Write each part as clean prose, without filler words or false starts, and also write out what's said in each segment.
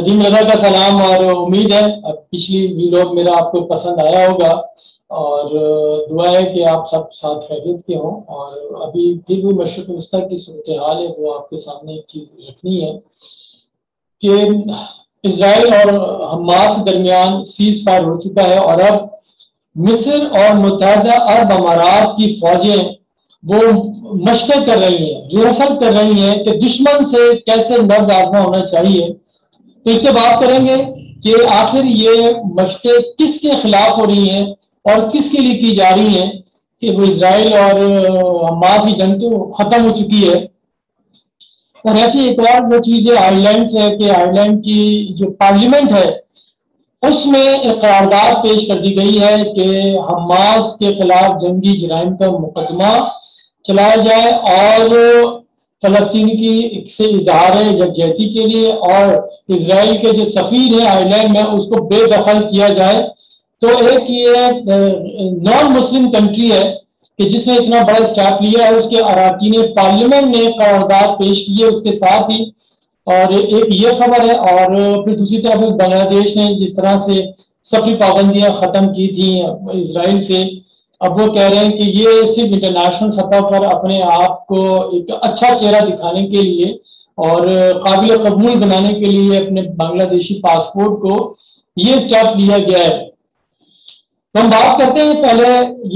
नदीम रज़ा का सलाम और उम्मीद है पिछली व्लॉग मेरा आपको पसंद आया होगा और दुआ है कि आप सब साथ खैरियत के हों। और अभी फिर भी मशरक़ वस्ता की सूरत हाल है वो आपके सामने एक चीज़ रखनी है कि इसराइल और हमास के दरमियान सीज़ फायर हो चुका है और अब मिस्र और मुत्तहदा अरब अमारात की फौजें वो मशक़ें कर रही हैं, रिहर्सल कर रही हैं कि दुश्मन से कैसे नब्ज़ आज़मा होना चाहिए। तो इससे बात करेंगे कि आखिर ये मशक़ें किसके खिलाफ हो रही हैं और किसके लिए की जा रही हैं कि वो इसराइल और हमास की जंग तो खत्म हो चुकी है। और ऐसी एक और वो चीज़ आयरलैंड से है कि आयरलैंड की जो पार्लियामेंट है उसमें एक करारदाद पेश कर दी गई है कि हमास के खिलाफ जंगी जराइम का मुकदमा चलाया जाए और फलस्तीन की से इजहार यकजहती के लिए और इसराइल के जो सफीर है आयरलैंड में उसको बेदखल किया जाए। तो एक ये नॉन मुस्लिम कंट्री है कि जिसने इतना बड़ा स्टेप लिया है, उसके अराकीन पार्लियामेंट ने करारदाद पेश की है उसके साथ ही। और एक ये खबर है और फिर दूसरी तरफ बांग्लादेश ने जिस तरह से सफी पाबंदियां खत्म की थी इसराइल से, अब वो कह रहे हैं कि ये सिर्फ इंटरनेशनल सतह पर अपने आप को एक अच्छा चेहरा दिखाने के लिए और काबिल कबूल बनाने के लिए अपने बांग्लादेशी पासपोर्ट को ये स्टेप लिया गया है। तो हम बात करते हैं पहले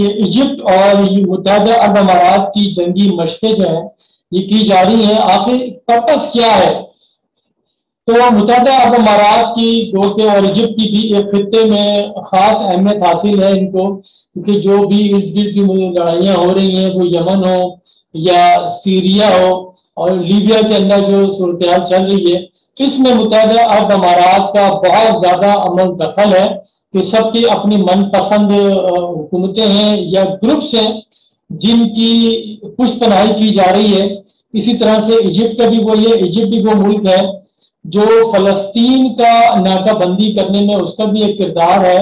ये इजिप्ट और मुत्तहदा अरब अमारात की जंगी मशकें जो है ये की जा रही है, आखिर पर्पस क्या है। तो मुत्तहदा अरब अमारात की गोके और इजिप्ट की भी एक खिते में खास अहमियत हासिल है इनको, क्योंकि जो भी इर्द गिर्द की लड़ाइयाँ हो रही हैं वो यमन हो या सीरिया हो और लीबिया के अंदर जो सूरत हाल चल रही है इसमें मुत्तहदा अरब अमारात का बहुत ज़्यादा अमल दखल है कि सबकी अपनी मनपसंद हुकूमतें हैं या ग्रुप्स हैं जिनकी पुष्पनाही की जा रही है। इसी तरह से इजिप्ट का भी वही है, इजिप्ट भी वो मुल्क है जो फलस्तीन का नाकाबंदी करने में उसका भी एक किरदार है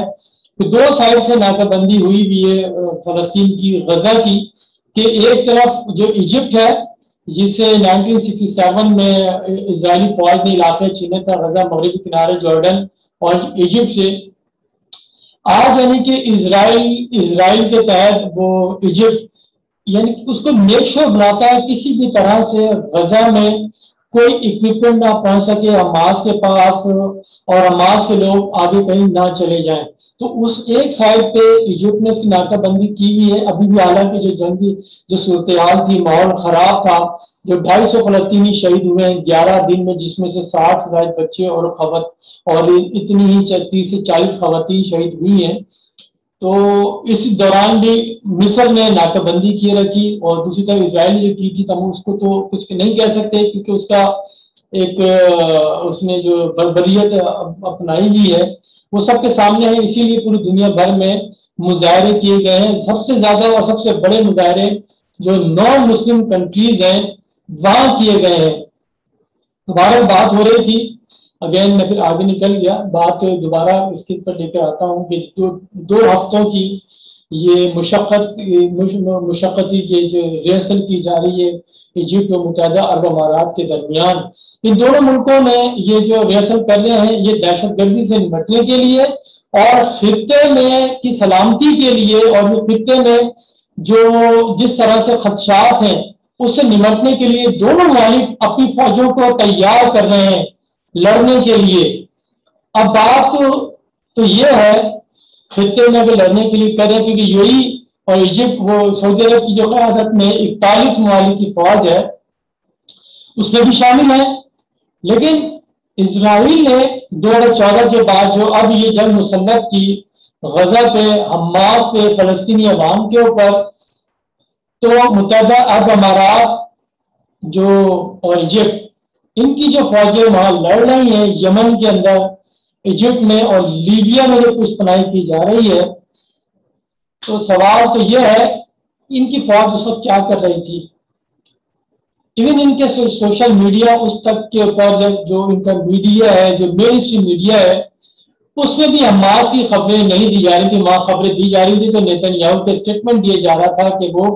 कि दो साइड से नाकाबंदी हुई भी है फलस्तीन की गजा की कि एक तरफ जो इजिप्ट है जिसे 1967 में इजरायली फौज ने इलाके छीने था गजा मगरबी किनारे जॉर्डन और इजिप्ट से, आज यानी कि इजराइल के तहत वो इजिप्ट यानी उसको मेक श्योर बनाता है किसी भी तरह से गजा में कोई इक्विपमेंट ना पहुंच सके हमास के पास और हमास के लोग आगे कहीं ना चले जाएं। तो उस एक साइड पे इजिप्ट ने उसकी नाकाबंदी की हुई है अभी भी, हालांकि जो जंगी जो सूरत हाल थी माहौल खराब था, जो 250 फलस्तीनी शहीद हुए हैं 11 दिन में, जिसमें से 60 से ज्यादा बच्चे और इतनी ही 30 से 40 खवातीन शहीद हुई हैं। तो इस दौरान भी मिस्र ने नाकाबंदी किए रखी और दूसरी तरफ इसराइल जो की थी तब उसको तो कुछ नहीं कह सकते क्योंकि उसका एक उसने जो बर्बरियत अपनाई हुई है वो सबके सामने है। इसीलिए पूरी दुनिया भर में मुजाहरे किए गए हैं, सबसे ज्यादा और सबसे बड़े मुजाहरे जो नॉन मुस्लिम कंट्रीज हैं वहां किए गए हैं। दोबारा बात हो रही थी अगेन, मैं फिर आगे निकल गया, बात दोबारा इसके ऊपर लेकर आता हूँ कि दो हफ्तों की ये मुशक्क़त की जो रिहर्सल की जा रही है इजिप्ट और मुत्तहदा अरब अमारात के दरमियान, इन दोनों मुल्कों ने ये जो रिहर्सल कर रहे हैं ये दहशत गर्दी से निपटने के लिए और खित्ते में की सलामती के लिए और खित्ते में जो जिस तरह से खदशात हैं उससे निपटने के लिए दोनों मालिक अपनी फौजों को तैयार कर रहे हैं लड़ने के लिए। अब बात तो ये है खित्ते में वो लड़ने के लिए कर रहे हैं क्योंकि यूएई और इजिप्ट वो सऊदी अरब की जो क़यादत में 41 ममालिक की फौज है उसमें भी शामिल है। लेकिन इसराइल ने 2014 के बाद जो अब ये जंग मुसल्लत की गजा पे हमास पे फलस्तीनी अवाम के ऊपर, तो मुत्तहदा अरब अमारात जो और इजिप्ट इनकी जो फौजें वहां लड़ रही हैं यमन के अंदर, इजिप्ट में और लीबिया में जो पुष्पनाही की जा रही है, तो सवाल तो यह है इनकी फौज उस वक्त क्या कर रही थी। इवन इनके सोशल मीडिया उस तक के ऊपर जो इनका मीडिया है जो मेन स्ट्रीम मीडिया है उसमें भी हमास की खबरें नहीं दी जा रही थी, वहां खबरें दी जा रही थी तो नेतन्याहू के स्टेटमेंट दिए जा रहा था कि वो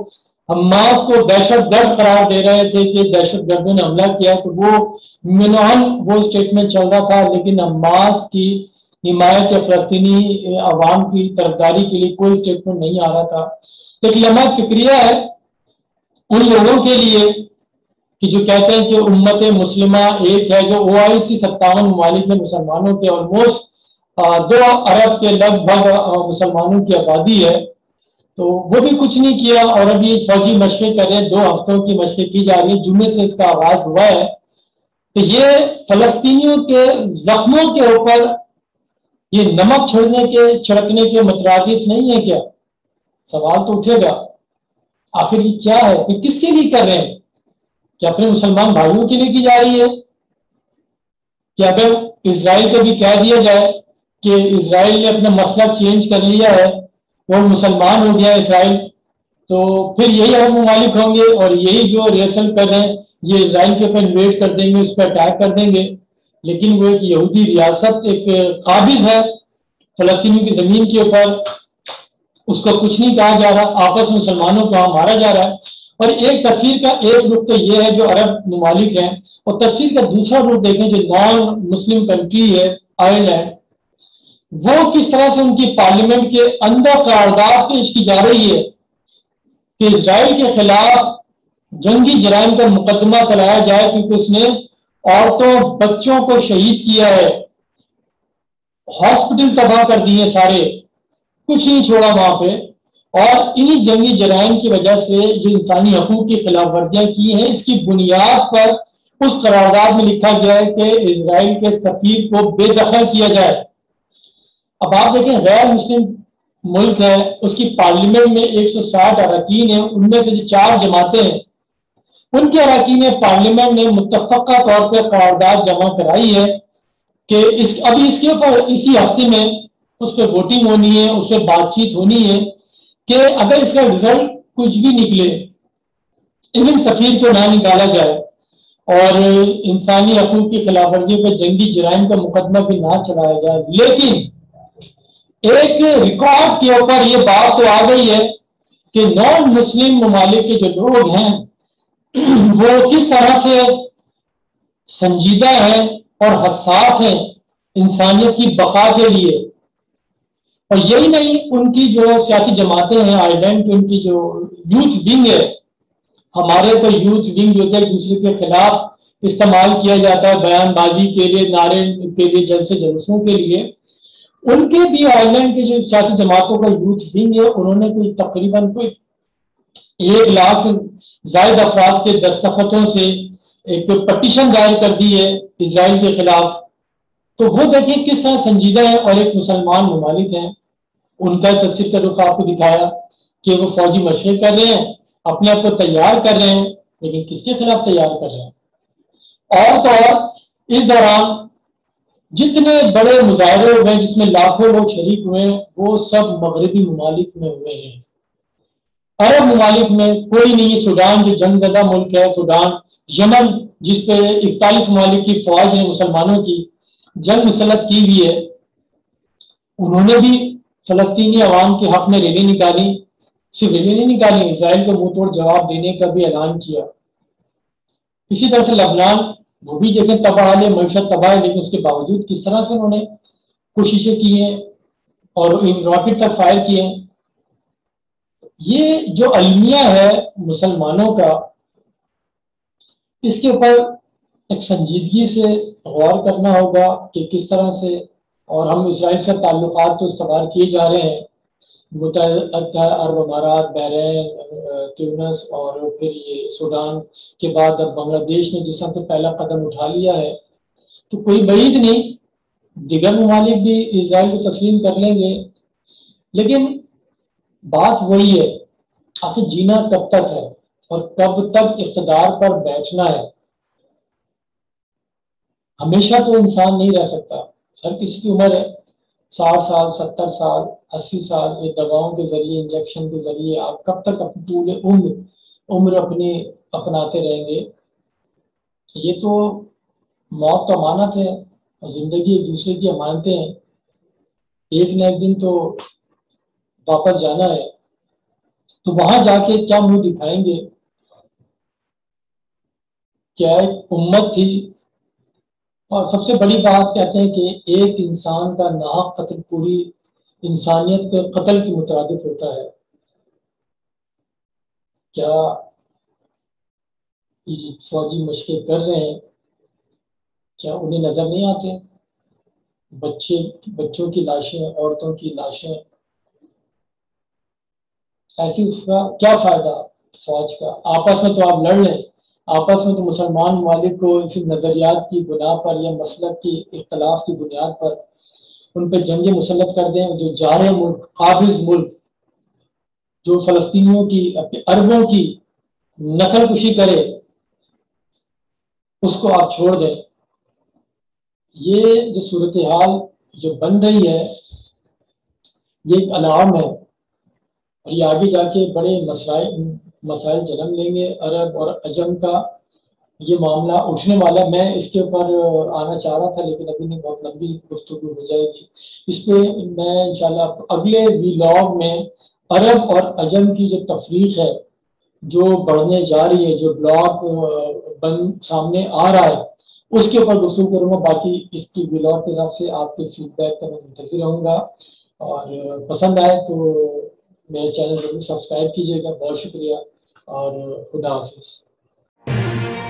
हमास को दहशत गर्द करार दे रहे थे कि दहशत गर्दों ने हमला किया, तो वो स्टेटमेंट चल रहा था, लेकिन हमास की हिमायत या फलस्तीनी आवाम की तरफदारी के लिए कोई स्टेटमेंट नहीं आ रहा था। एक लम्हा फिक्रिया है उन लोगों के लिए कि जो कहते हैं कि उम्मत मुस्लिमा एक है, जो OIC 57 ममालिक में मुसलमानों के ऑलमोस्ट 2 अरब के लगभग मुसलमानों की आबादी है, तो वो भी कुछ नहीं किया। और अभी फौजी मशवरे कर रहे हैं, 2 हफ्तों की मशवरे की जा रही है, जुम्मे से इसका आगाज हुआ है। तो ये फलस्तीनियों के जख्मों के ऊपर ये नमक छिड़कने के मुतरादिफ नहीं है क्या? सवाल तो उठेगा, आखिर ये क्या है, ये किसके लिए कर रहे हैं? क्या अपने मुसलमान भाइयों के लिए की जा रही है? क्या अगर इसराइल को भी कह दिया जाए कि इसराइल ने अपना मसला चेंज कर लिया है, वो मुसलमान हो गया इसराइल, तो फिर यही अरब ममालिक होंगे और यही जो रिएक्शन कर रहे हैं ये इसराइल के ऊपर इन्वेट कर देंगे, उस पर अटैक कर देंगे। लेकिन वो एक यहूदी रियासत एक काबिज है फलस्तीनी की जमीन के ऊपर, उसको कुछ नहीं कहा जा रहा, आपस में मुसलमानों को वहां मारा जा रहा है। और एक तस्वीर का एक रुख तो ये है जो अरब ममालिक है, और तस्वीर का दूसरा रुख देखें जो नॉन मुस्लिम कंट्री है आयरलैंड, वो किस तरह से उनकी पार्लियामेंट के अंदर करारदाद पेश की जा रही है कि इसराइल के खिलाफ जंगी जराइम का मुकदमा चलाया जाए क्योंकि उसने औरतों बच्चों को शहीद किया है, हॉस्पिटल तबाह कर दिए सारे, कुछ नहीं छोड़ा वहां पे। और इन्हीं जंगी जराइम की वजह से जो इंसानी हकूक की खिलाफ वर्जियां की हैं, इसकी बुनियाद पर उस करारदाद में लिखा गया है कि इसराइल के सफीर को बेदखल किया जाए। अब आप देखें गैर मुस्लिम मुल्क है, उसकी पार्लियामेंट में 160 अरकान है, उनमें से जो 4 जमातें हैं उनके अरकान पार्लियामेंट ने मुत्तफ़क़ा तौर पर करारदाद जमा कराई है कि अभी इसके ऊपर इसी हफ्ते में उस पर वोटिंग होनी है, उस पर बातचीत होनी है कि अगर इसका रिजल्ट कुछ भी निकले इवन सफीर को ना निकाला जाए और इंसानी हकूक़ की खिलाफ वर्जियों पर जंगी जराइम का मुकदमा भी ना चलाया जाए। लेकिन एक रिकॉर्ड के ऊपर ये बात तो आ गई है कि नॉन मुस्लिम ममालिक के जो लोग हैं वो किस तरह से संजीदा हैं और हसास हैं इंसानियत की बका के लिए। और यही नहीं, उनकी जो सियासी जमातें हैं आयरलैंड की, उनकी जो यूथ विंग है, हमारे तो यूथ विंग जो है दूसरे के खिलाफ इस्तेमाल किया जाता है बयानबाजी के लिए, नारे के लिए, जलसों के लिए, उनके भी आयरलैंड के जो सियासी जमातों का यूथ विंग है उन्होंने कोई तकरीबन 1 लाख से ज्यादा अफराद के दस्तखतों से एक पटिशन दायर कर दी है इसराइल के खिलाफ। तो वो देखिए किस तरह संजीदा है। और एक मुसलमान ममालिक हैं, उनका तस्वीर का रुख आपको दिखाया कि वो फौजी मशवरे कर रहे हैं, अपने आप को तैयार कर रहे हैं, लेकिन किसके खिलाफ तैयार कर रहे हैं? और तो और इस दौरान जितने बड़े मुजाहरे हुए हैं जिसमें लाखों लोग शरीक हुए हैं वो सब मगरबी ममालिक में हुए हैं, अरब ममालिक में कोई नहीं। सूडान जो जंगजदा मुल्क है, सूडान, यमन जिसपे 41 ममालिक की फौज है मुसलमानों की, जंग मुसलत की हुई है, उन्होंने भी फलस्तीनी अवाम के हक में रैली निकाली, सिर्फ रैली नहीं निकाली, इसराइल को मुंह तोड़ जवाब देने का भी ऐलान किया। इसी तरह से लबनान, वो भी देखें तबाह है, मईशत तबाह है, लेकिन उसके बावजूद किस तरह से उन्होंने कोशिशें की हैं और इन रॉकेट तक फायर किए हैं। ये जो अलमिया है मुसलमानों का, इसके ऊपर एक संजीदगी से गौर करना होगा कि किस तरह से, और हम इसराइल से ताल्लुकात तो इस्तेमाल किए जा रहे हैं, मुत्तहदा अरब अमारात, बहरीन, ट्यूनिस और फिर ये सूडान के बाद अब बांग्लादेश ने जिस तरह से पहला कदम उठा लिया है, तो कोई बईद नहीं दिगर ममालिक भी इसराइल को तस्लीम कर लेंगे। लेकिन बात वही है, आखिर जीना कब तक है और कब तक इख्तदार पर बैठना है? हमेशा तो इंसान नहीं रह सकता, हर किसी की उम्र है, 60 साल, 70 साल, 80 साल, ये दवाओं के जरिए, इंजेक्शन के जरिए आप कब तक अपनी पूरी उम्र अपने अपनाते रहेंगे? ये तो मौत तो अमानत है और जिंदगी एक दूसरे की अमानतें हैं, एक न एक दिन तो वापस जाना है। तो वहां जाके क्या मुंह दिखाएंगे? क्या एक उम्मत थी। और सबसे बड़ी बात कहते हैं कि एक इंसान का नाहक कत्ल पूरी इंसानियत के कत्ल के मुताबिक होता है। क्या फौजी मशकें कर रहे हैं, क्या उन्हें नजर नहीं आते? बच्चों की लाशें, औरतों की लाशें, ऐसी उसका क्या फायदा फौज का? आपस में तो आप लड़ लें, आपस में तो मुसलमान मालिक को इसी नजरियात की बुनियाद पर या मसलक की इख्तलाफ की बुनियाद पर उन पर जंगे मुसलत कर दें। जो जारे मुल्क, काबिज मुल्क, जो फलस्तीनियों की, अपने अरबों की नस्ल कुशी करे, उसको आप छोड़ दें। ये जो सूरत हाल जो बन रही है ये एक अलार्म है और ये आगे जाके बड़े मसाइल जन्म लेंगे। अरब और अजम का ये मामला उठने वाला। मैं इसके ऊपर आना चाह रहा था लेकिन अभी नहीं, बहुत लंबी गुफ्तगू हो जाएगी इस पर। मैं इंशाल्लाह अगले व्लॉग में अरब और अजम की जो तफरीक है जो बढ़ने जा रही है, जो ब्लॉग सामने आ रहा है, उसके ऊपर गुफ्तगू करूँगा। बाकी इसकी व्लॉग के हिसाब से आपके फीडबैक का मैं मुंतज़िर रहूँगा और पसंद आए तो मेरे चैनल को सब्सक्राइब कीजिएगा। बहुत शुक्रिया और खुदा हाफिज़।